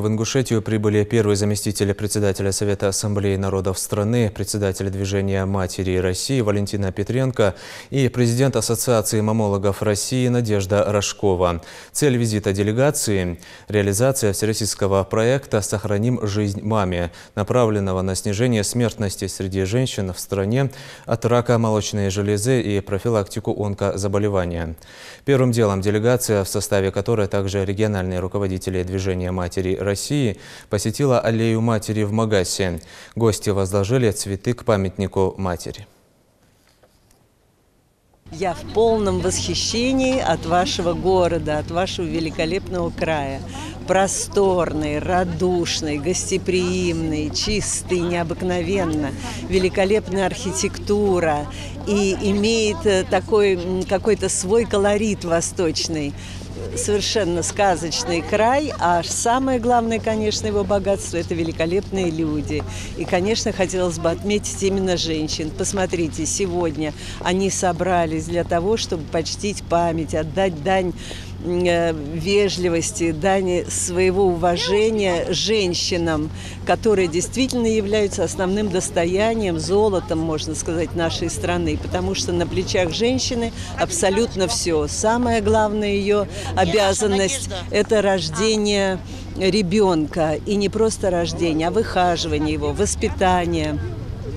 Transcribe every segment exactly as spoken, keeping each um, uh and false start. Сегодня в Ингушетию прибыли первый заместитель председателя Совета Ассамблеи народов страны, председатель Движения Матери России Валентина Петренко и президент Ассоциации мамологов России Надежда Рожкова. Цель визита делегации – реализация всероссийского проекта «Сохраним жизнь маме», направленного на снижение смертности среди женщин в стране от рака молочной железы и профилактику онкозаболевания. Первым делом делегация, в составе которой также региональные руководители Движения Матери России, посетила Аллею Матери в Магасе. Гости возложили цветы к памятнику матери. Я в полном восхищении от вашего города, от вашего великолепного края. Просторный, радушный, гостеприимный, чистый, необыкновенно, великолепная архитектура и имеет такой какой-то свой колорит восточный. Совершенно сказочный край, а самое главное, конечно, его богатство – это великолепные люди. И, конечно, хотелось бы отметить именно женщин. Посмотрите, сегодня они собрались для того, чтобы почтить память, отдать дань вежливости, дань своего уважения женщинам, которые действительно являются основным достоянием, золотом, можно сказать, нашей страны, потому что на плечах женщины абсолютно все. Самое главное ее обязанность – это рождение ребенка, и не просто рождение, а выхаживание его, воспитание.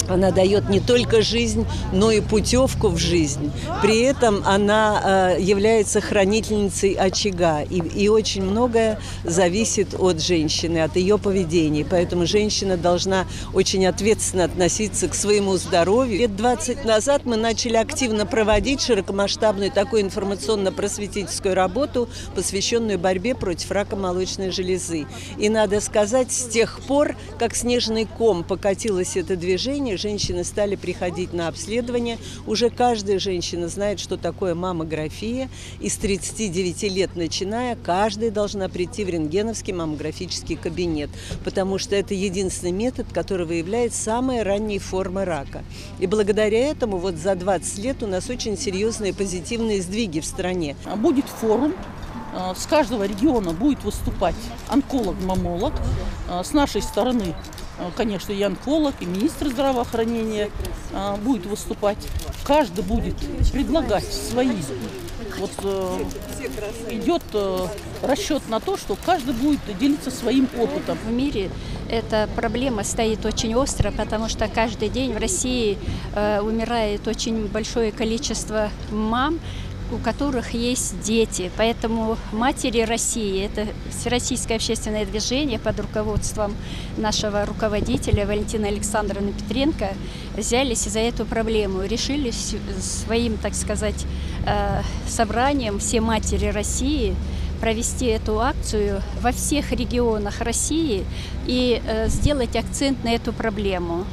Она дает не только жизнь, но и путевку в жизнь. При этом она является хранительницей очага. И, и очень многое зависит от женщины, от ее поведения. Поэтому женщина должна очень ответственно относиться к своему здоровью. Лет двадцать назад мы начали активно проводить широкомасштабную такую информационно-просветительскую работу, посвященную борьбе против рака молочной железы. И надо сказать, с тех пор, как снежный ком покатилось это движение, женщины стали приходить на обследование. Уже каждая женщина знает, что такое маммография. И с тридцати девяти лет начиная, каждая должна прийти в рентгеновский маммографический кабинет, потому что это единственный метод, который выявляет самые ранние формы рака. И благодаря этому вот за двадцать лет у нас очень серьезные позитивные сдвиги в стране. Будет форум. С каждого региона будет выступать онколог-мамолог. С нашей стороны, конечно, и онколог, и министр здравоохранения будет выступать. Каждый будет предлагать свои. Вот идет расчет на то, что каждый будет делиться своим опытом. В мире эта проблема стоит очень остро, потому что каждый день в России умирает очень большое количество мам, у которых есть дети. Поэтому «Матери России» – это Всероссийское общественное движение под руководством нашего руководителя Валентины Александровны Петренко взялись за эту проблему, решили своим, так сказать, собранием «Все матери России» провести эту акцию во всех регионах России и сделать акцент на эту проблему.